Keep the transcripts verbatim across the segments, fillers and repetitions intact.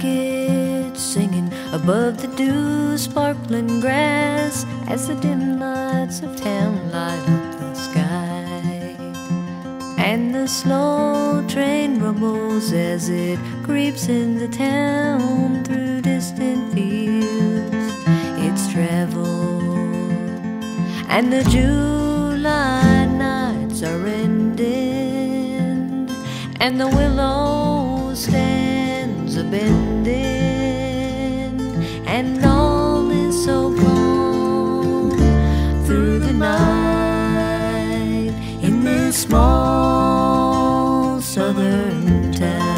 crickets singing above the dew sparkling grass as the dim lights of town light up the sky. And the slow train rumbles as it creeps into town through distant fields it's traveled. And the July nights are ending, and the willow stands a-bending, and all is so calm through the night in this small southern town.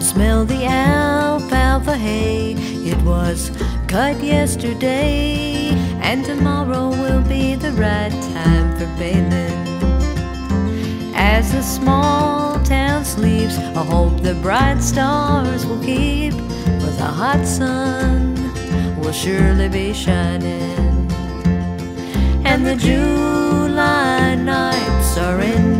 Smell the alfalfa hay, it was cut yesterday, and tomorrow will be the right time for baling. As the small town sleeps, I hope the bright stars will keep, for the hot sun will surely be shining. And the July nights are in